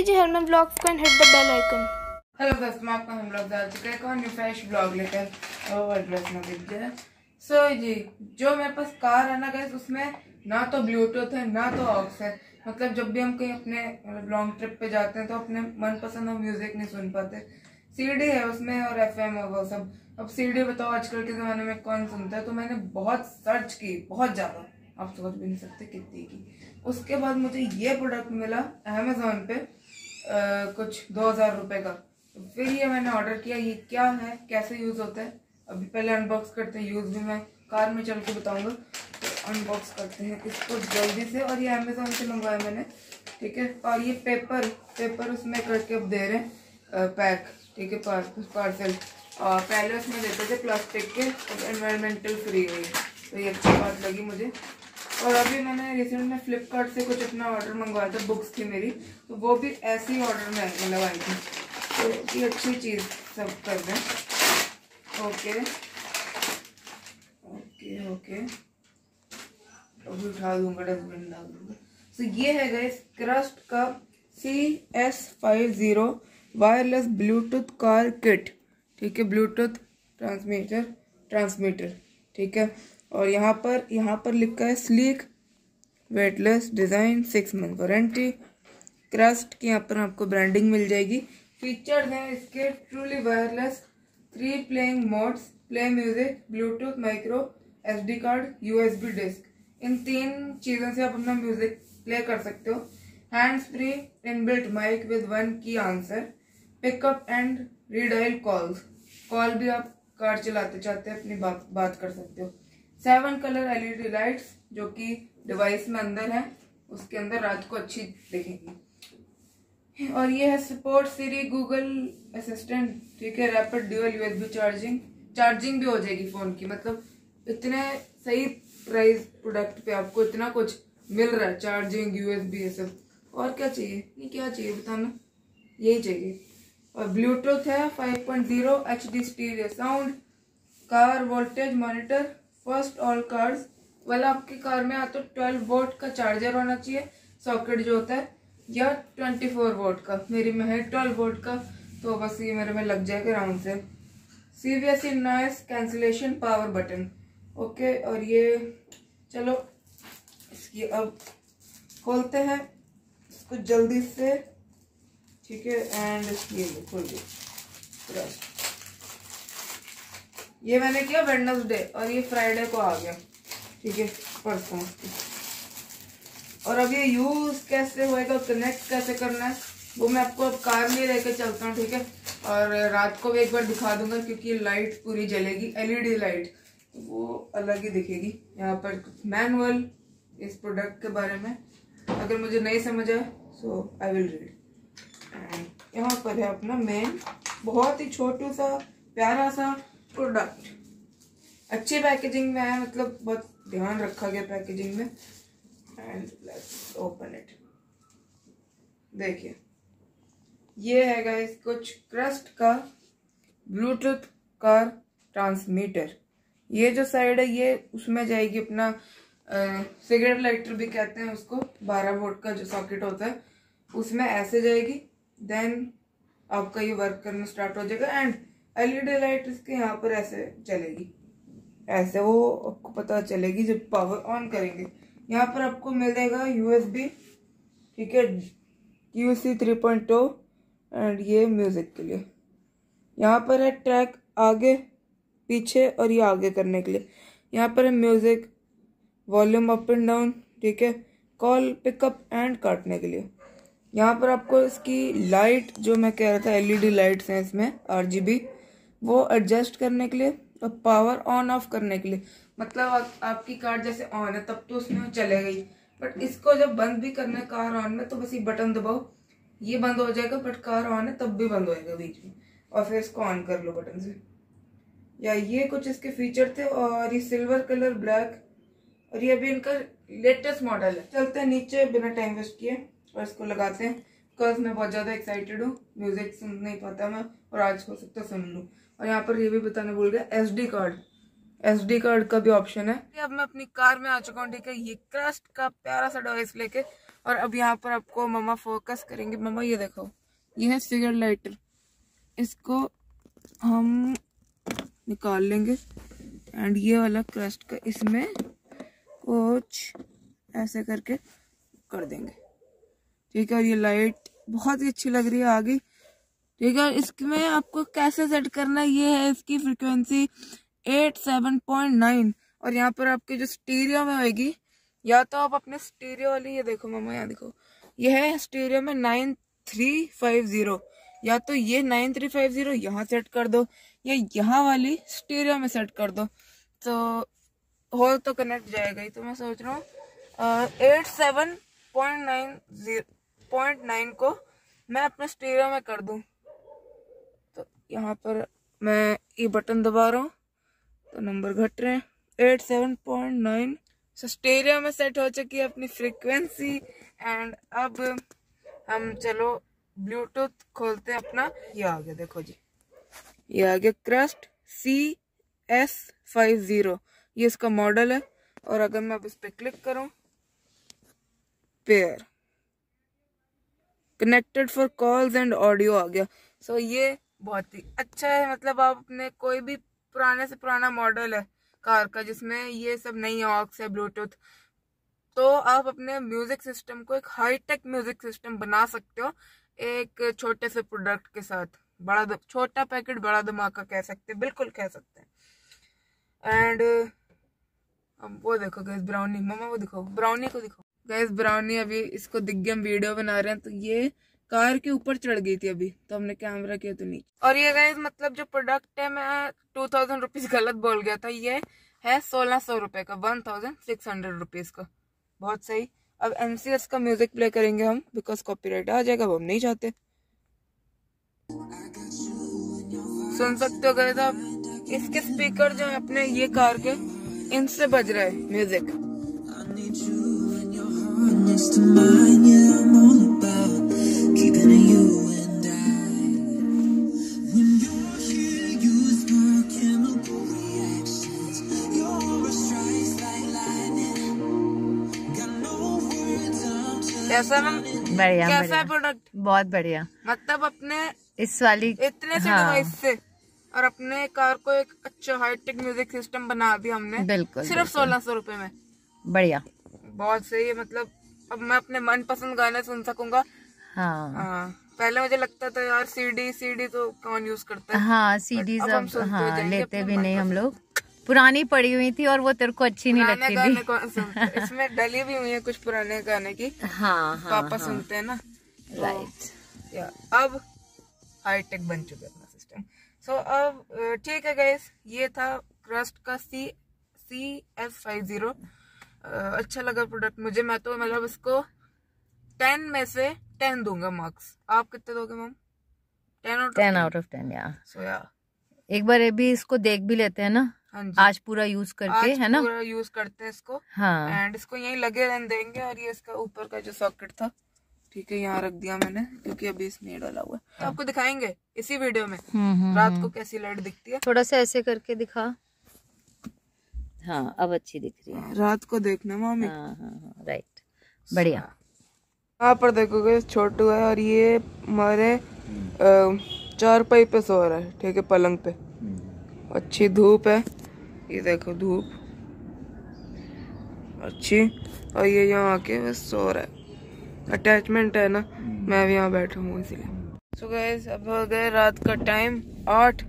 कीजिए हरमन ब्लॉग्स को and hit the bell icon. Hello दोस्तों, आपका हम ब्लॉग डाल चुके हैं न्यू फ्रेश ब्लॉग लेकर। सो जी जो मेरे पास कार है ना गाइस, उसमें ना तो ब्लूटूथ है ना तो ऑक्स है। मतलब जब भी हम कहीं अपने लॉन्ग ट्रिप पे जाते हैं तो अपने मनपसंद हम म्यूजिक नहीं सुन पाते। सीडी है उसमें और एफएम और वो सब। अब सीडी बताओ आजकल के ज़माने में कौन सुनता है। तो मैंने बहुत सर्च की, बहुत ज़्यादा, आप सोच भी नहीं सकते कितनी की। उसके बाद मुझे ये प्रोडक्ट मिला अमेजोन पे कुछ 2000 रुपये का। फिर ये मैंने ऑर्डर किया। ये क्या है, कैसे यूज़ होता है, अभी पहले अनबॉक्स करते हैं। यूज़ भी मैं कार में चल के बताऊँगा। तो अनबॉक्स करते हैं इसको जल्दी से। और ये अमेजोन से मंगवाया मैंने, ठीक है। और ये पेपर उसमें करके अब दे रहे हैं पैक, ठीक है, पार्सल। और पहले उसमें देते थे प्लास्टिक के, अब एनवायरमेंटल फ्री हुई, तो ये अच्छी बात लगी मुझे। और अभी मैंने रिसेंट में फ्लिपकार्ट से कुछ अपना ऑर्डर मंगवाया था, बुक्स थी मेरी, तो वो भी ऐसे ही ऑर्डर में मतलब आई थी। तो ये अच्छी चीज़ सब कर दें। ओके ओके ओके, अभी उठा दूँगा, डस्टबिन डाल दूँगा। सो ये है गाइस क्रस्ट का CS50 wireless Bluetooth car kit, ठीक है। ब्लूटूथ ट्रांसमीटर, ठीक है। और यहाँ पर लिखा है sleek weightless design, 6 month warranty crust की। यहाँ पर आपको ब्रांडिंग मिल जाएगी। फीचर्स हैं इसके truly wireless, 3 playing modes, play music, Bluetooth, micro SD card, USB disk. इन 3 चीज़ों से आप अपना म्यूजिक प्ले कर सकते हो। Hands free inbuilt mic with 1 key answer, pickup and redial call भी आप कार चलाते चाहते अपनी बात कर सकते हो। 7 कलर LED लाइट्स जो कि डिवाइस में अंदर है, उसके अंदर रात को अच्छी दिखेगी। और ये है सपोर्ट सीरी गूगल असिस्टेंट, ठीक है। रैपिड ड्यूअल USB चार्जिंग भी हो जाएगी फ़ोन की। मतलब इतने सही प्राइस प्रोडक्ट पे आपको इतना कुछ मिल रहा है, चार्जिंग, USB, ये सब। और क्या चाहिए, ये क्या चाहिए बताना, यही चाहिए। और ब्लूटूथ है 5.0, HD stereo sound, car voltage monitor, first all cars वाला। आपकी कार में या तो 12 वोल्ट का चार्जर होना चाहिए, सॉकेट जो होता है, या 24 वोल्ट का। मेरी में है 12 वोल्ट का, तो बस ये मेरे में लग जाएगा राउंड से। CVSE noise cancellation power button, okay. और ये चलो इसकी अब खोलते हैं इसको जल्दी से, ठीक है। एंड ये खोल दिया। ये मैंने किया वेडनेसडे और ये फ्राइडे को आ गया, ठीक है, परसों। और अब ये यूज़ कैसे होएगा, कनेक्ट कैसे करना है, वो मैं आपको अब कार में लेकर चलता हूँ, ठीक है। और रात को भी एक बार दिखा दूंगा, क्योंकि लाइट पूरी जलेगी, LED लाइट, तो वो अलग ही दिखेगी। यहाँ पर मैनुअल इस प्रोडक्ट के बारे में अगर मुझे नहीं समझ आए सो आई विल रीड। यहाँ पर है अपना मेन, बहुत ही छोटू सा प्यारा सा प्रोडक्ट, अच्छी पैकेजिंग में है। मतलब बहुत ध्यान रखा गया पैकेजिंग में। And let's open it. देखिए ये है गाइस कुछ क्रस्ट का ब्लूटूथ कार ट्रांसमीटर। ये जो साइड है ये उसमें जाएगी अपना सिगरेट लाइटर भी कहते हैं उसको, 12 वोल्ट का जो सॉकेट होता है, उसमें ऐसे जाएगी। देन आपका ये वर्क करना स्टार्ट हो जाएगा। एंड LED लाइट इसके यहाँ पर ऐसे चलेगी, ऐसे वो आपको पता चलेगी जब पावर ऑन करेंगे। यहाँ पर आपको मिलेगा USB, ठीक है, QC 3.0, एंड ये म्यूज़िक के लिए। यहाँ पर है ट्रैक आगे पीछे और ये आगे करने के लिए। यहाँ पर है music, volume up and down, ठीक है, कॉल, पिकअप एंड काटने के लिए। यहाँ पर आपको इसकी लाइट जो मैं कह रहा था LED लाइट्स हैं इसमें, RGB, वो एडजस्ट करने के लिए और पावर ऑन ऑफ करने के लिए। मतलब आपकी कार जैसे ऑन है तब तो उसमें चले गई, बट इसको जब बंद भी करना है कार ऑन में, तो बस ये बटन दबाओ, ये बंद हो जाएगा। बट कार ऑन है तब भी बंद होएगा बीच में, और फिर इसको ऑन कर लो बटन से। या ये कुछ इसके फीचर थे। और ये सिल्वर कलर, ब्लैक, और ये अभी इनका लेटेस्ट मॉडल है। चलते हैं नीचे बिना टाइम वेस्ट किए और इसको लगाते हैं, बिकॉज मैं बहुत ज़्यादा एक्साइटेड हूँ। म्यूज़िक सुन नहीं पाता मैं, और आज हो सकता सुन लूँ। और यहाँ पर ये भी बताना भूल गया, SD कार्ड का भी ऑप्शन है। अब मैं अपनी कार में आ चुका हूँ, ठीक है। ये क्रस्ट का प्यारा सा डिवाइस लेके और अब यहाँ पर आपको मम्मा फोकस करेंगे। मम्मा ये देखो, ये है फिगर लेटर, इसको हम निकाल लेंगे। एंड ये वाला क्रस्ट का इसमें कुछ ऐसे करके कर देंगे, ठीक है। और ये लाइट बहुत ही अच्छी लग रही है आगे, ठीक है। इसमें आपको कैसे सेट करना ये है, इसकी फ्रिक्वेंसी 87.9 और यहाँ पर आपके जो स्टीरियो में होगी, या तो आप अपने स्टीरियो वाली, ये देखो मम्मा यहाँ देखो, ये है स्टीरियो में 9350, या तो ये 9350 यहाँ सेट कर दो या यहाँ वाली स्टीरियो में सेट कर दो, तो हो तो कनेक्ट जाएगा ही। तो मैं सोच रहा हूँ 87.9 को मैं अपने स्टीरियो में कर दूँ। तो यहाँ पर मैं ये बटन दबा रहा हूँ तो नंबर घट रहे हैं। 87.9 स्टीरियो में सेट हो चुकी है अपनी फ्रीक्वेंसी। एंड अब हम चलो ब्लूटूथ खोलते हैं अपना। ये आ गया, देखो जी ये आ गया क्रस्ट CS50, ये इसका मॉडल है। और अगर मैं अब इस पर क्लिक करूं, pair connected for calls and audio आ गया। सो ये बहुत ही अच्छा है, मतलब आप अपने कोई भी पुराने से पुराना मॉडल है कार का जिसमें ये सब नहीं ऑक्स है ब्लूटूथ, तो आप अपने म्यूजिक सिस्टम को एक हाईटेक म्यूजिक सिस्टम बना सकते हो एक छोटे से प्रोडक्ट के साथ। बड़ा छोटा पैकेट बड़ा धमाका कह सकते हैं, बिल्कुल कह सकते हैं। एंड अब वो देखो गैस ब्राउनी, मम्मा वो दिखाओ ब्राउनी को दिखाओ। गैस ब्राउनी अभी इसको दिख गया, हम वीडियो बना रहे हैं तो ये कार के ऊपर चढ़ गई थी, अभी तो हमने कैमरा किया तो नीचे। और ये गैस मतलब जो प्रोडक्ट है, मैं 2000 रुपीज गलत बोल गया था, ये है 1600 रुपये का, 1600 रुपीज का। बहुत सही। अब MCS का म्यूजिक प्ले करेंगे हम, बिकॉज कॉपीराइट आ जाएगा, हम नहीं चाहते। सुन सकते हो गैस आप, इसके स्पीकर जो है अपने ये कार के, इनसे बज रहा है म्यूजिक। कैसा प्रोडक्ट, बहुत बढ़िया। मतलब अपने इस वाली इतने से डिवाइस से और अपने कार को एक अच्छा हाईटेक म्यूजिक सिस्टम बना दिया हमने, बिल्कुल सिर्फ 1600 रुपए में। बढ़िया, बहुत सही है। मतलब अब मैं अपने मनपसंद गाने सुन सकूंगा। हाँ, पहले मुझे लगता था यार सीडी तो कौन यूज करता है। हाँ, सीडी लेते भी नहीं हम लोग, पुरानी पड़ी हुई थी और वो तेरे को अच्छी नहीं लगती थी। इसमें डली भी हुई है कुछ पुराने गाने की। हाँ, पापा सुनते है ना, राइट। अब हाईटेक बन चुका है सिस्टम। सो अब ठीक है गाइस, ये था क्रस्ट का CS50। अच्छा लगा प्रोडक्ट मुझे, मैं तो मतलब इसको 10 में से 10 दूंगा मार्क्स। आप कितने दोगे मैम? 10 आउट ऑफ 10 यार। सो यार एक बार अभी इसको देख भी लेते हैं ना, आज पूरा यूज करके, है ना, पूरा यूज करते हैं इसको। हाँ, एंड इसको यही लगे रहने देंगे। और ये इसका ऊपर का जो सॉकेट था, ठीक है, यहाँ रख दिया मैंने क्योंकि अभी इसमें डाला हुआ है। तो आपको दिखाएंगे इसी वीडियो में रात को कैसी लाइट दिखती है। थोड़ा सा ऐसे करके दिखा। हाँ, अब अच्छी दिख रही है। रात को देखना मामी। हाँ, हाँ, राइट, बढ़िया। यहाँ पर देखोगे छोटू है और ये हमारे चारपाई पे सो रहा है, ठीक है, पलंग पे। अच्छी धूप है, ये देखो धूप अच्छी। और ये यहाँ आके बस सो रहा है, अटैचमेंट है ना, मैं भी यहाँ बैठा हूँ इसीलिए। सो गाइस अब हो गए रात का टाइम 8,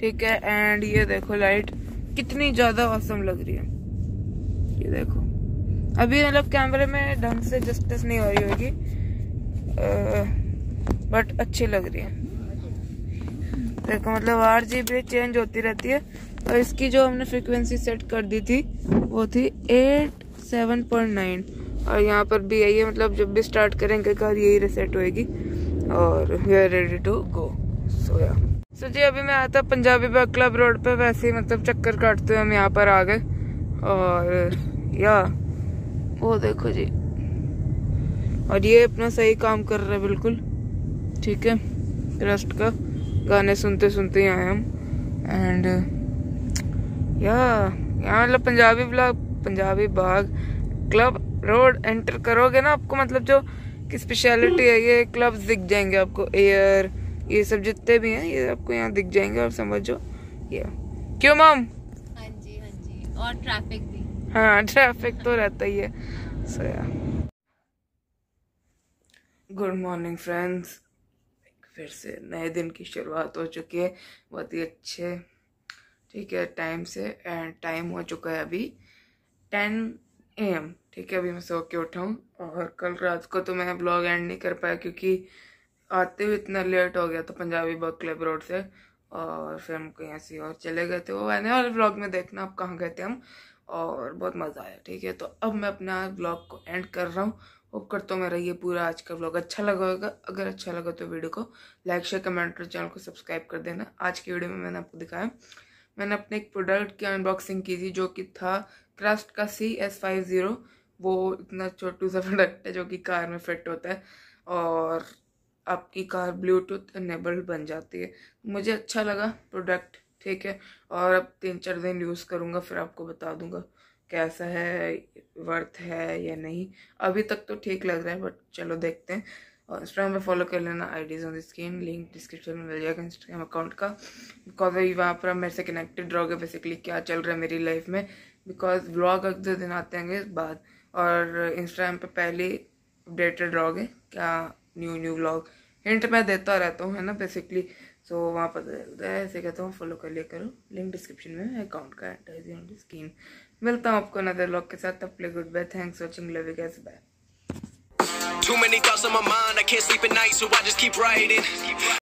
ठीक है। एंड ये देखो लाइट कितनी ज्यादा औसम लग रही है, ये देखो। अभी मतलब कैमरे में ढंग से जस्टिस नहीं हो रही होगी, बट अच्छी लग रही है। देखो मतलब RGB चेंज होती रहती है। और इसकी जो हमने फ्रिक्वेंसी सेट कर दी थी वो थी 87.9 और यहाँ पर भी यही है, मतलब जब भी स्टार्ट करेंगे कार यही रिसेट होएगी। और we are ready to go. So या सो जी अभी मैं आता पंजाबी बाग क्लब रोड पे, वैसे ही मतलब चक्कर काटते हुए हम यहाँ पर आ गए। और या वो देखो जी, और ये अपना सही काम कर रहा है बिल्कुल, ठीक है। क्रस्ट का गाने सुनते सुनते यहाँ आए हम। एंड या यहाँ मतलब Punjabi Bagh club road enter करोगे ना, आपको मतलब जो की स्पेशलिटी है ये क्लब्स दिख जाएंगे आपको, एयर ये सब जितने भी हैं ये आपको यहाँ दिख जाएंगे, आप समझो ये। क्यों मैम? हाँ जी हाँ जी, और ट्रैफिक भी। हाँ ट्रैफिक तो रहता ही है। सो यार गुड मॉर्निंग फ्रेंड्स, फिर से नए दिन की शुरुआत हो चुकी है बहुत ही अच्छे ठीक है टाइम से। एंड टाइम हो चुका है अभी 10 AM ठीक है। अभी मैं सो के उठा हूँ और कल रात को तो मैं ब्लॉग एंड नहीं कर पाया क्योंकि आते हुए इतना लेट हो गया था पंजाबी बग क्लब रोड से, और फिर हम कहीं ऐसी और चले गए थे। वो आने वाले ब्लॉग में देखना आप कहाँ गए थे हम, और बहुत मज़ा आया ठीक है। तो अब मैं अपना ब्लॉग को एंड कर रहा हूँ। होप करता हूँ मेरा ये पूरा आज का ब्लॉग अच्छा लगा होगा। अगर अच्छा लगा तो वीडियो को लाइक शेयर कमेंट और चैनल को सब्सक्राइब कर देना। आज की वीडियो में मैंने आपको दिखाया, मैंने अपने एक प्रोडक्ट की अनबॉक्सिंग की थी जो कि था क्रस्ट का CS50। वो इतना छोटू सा प्रोडक्ट है जो कि कार में फिट होता है और आपकी कार ब्लूटूथ इनेबल्ड बन जाती है। मुझे अच्छा लगा प्रोडक्ट ठीक है, और अब 3-4 दिन यूज़ करूँगा फिर आपको बता दूँगा कैसा है, वर्थ है या नहीं। अभी तक तो ठीक लग रहा है बट चलो देखते हैं। और इंस्टाग्राम पे फॉलो कर लेना, IDs on the screen, link description में मिल जाएगा इंस्टाग्राम अकाउंट का, बिकॉज वही वहाँ पर मेरे से कनेक्टेड रहोगे बेसिकली क्या चल रहा है मेरी लाइफ में, बिकॉज ब्लॉग एक 2 दिन आते होंगे इस बाद, और इंस्टाग्राम पे पहले अपडेटेड रहोगे क्या न्यू ब्लॉग हिंट मैं देता रहता हूँ है ना बेसिकली। सो वहाँ पता चलता है, ऐसे कहता हूँ फॉलो कर लिया करो, लिंक डिस्क्रिप्शन में अकाउंट का, आईडीज ऑन द स्क्रीन। मिलता हूँ आपको नदर ब्लॉग के साथ, तब ले good bye, thanks watching, love you guys, bye. Too many thoughts on my mind, I can't sleep at night, so I just keep writing.